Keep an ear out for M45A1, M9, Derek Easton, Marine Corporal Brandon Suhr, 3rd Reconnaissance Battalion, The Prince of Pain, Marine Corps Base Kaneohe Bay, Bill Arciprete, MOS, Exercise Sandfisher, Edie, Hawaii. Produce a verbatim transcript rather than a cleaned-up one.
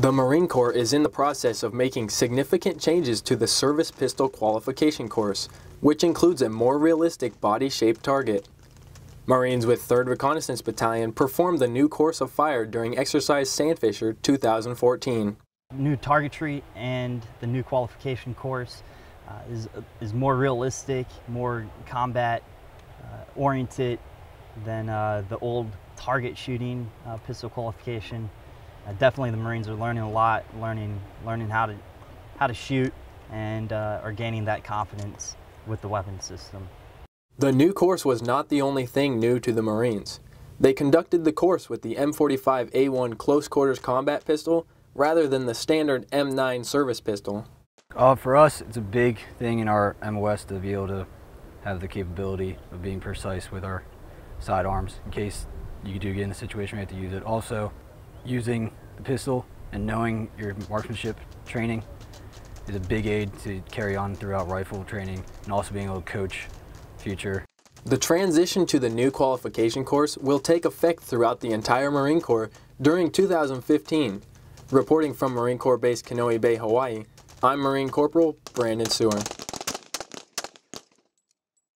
The Marine Corps is in the process of making significant changes to the Service Pistol Qualification Course, which includes a more realistic body-shaped target. Marines with third Reconnaissance Battalion performed the new course of fire during Exercise Sandfisher two thousand fourteen. New targetry and the new qualification course uh, is, is more realistic, more combat-oriented uh, than uh, the old target shooting uh, pistol qualification. Uh, definitely the Marines are learning a lot, learning learning how to how to shoot, and uh, are gaining that confidence with the weapon system. The new course was not the only thing new to the Marines. They conducted the course with the M forty-five A one close quarters combat pistol rather than the standard M nine service pistol. Uh, for us, it's a big thing in our M O S to be able to have the capability of being precise with our sidearms in case you do get in a situation where you have to use it. Also, using the pistol and knowing your marksmanship training is a big aid to carry on throughout rifle training, and also being able to coach future. The transition to the new qualification course will take effect throughout the entire Marine Corps during two thousand fifteen. Reporting from Marine Corps Base Kaneohe Bay, Hawaii, I'm Marine Corporal Brandon Suhr.